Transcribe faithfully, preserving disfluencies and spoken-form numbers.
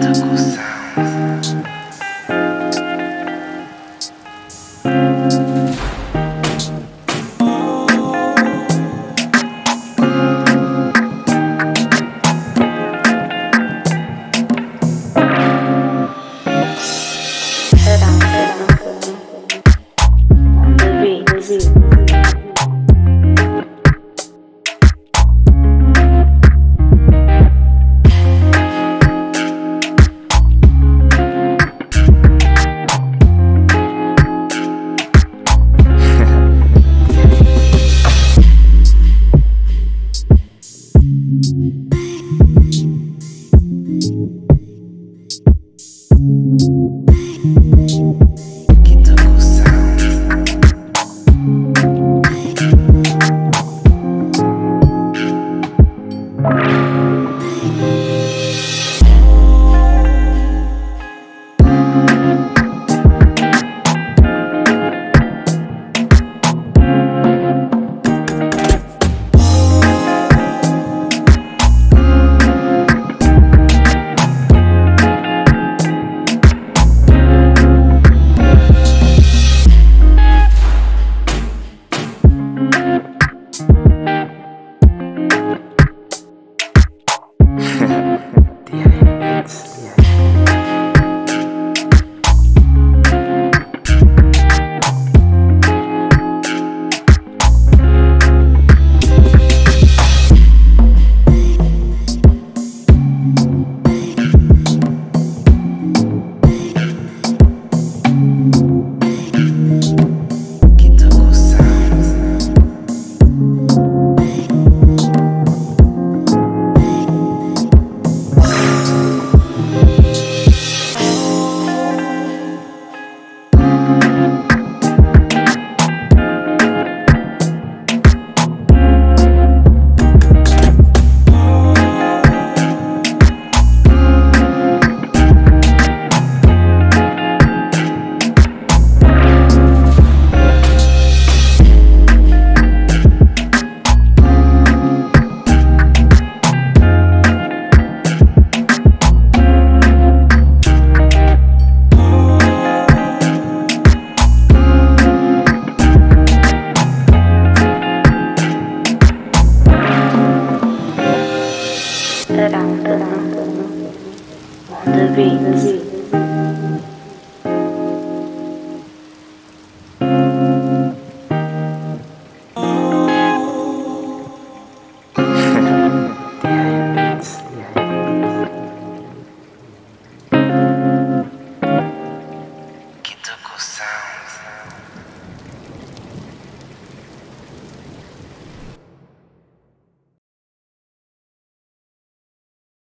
Tactical sounds. The beats. Qué toco.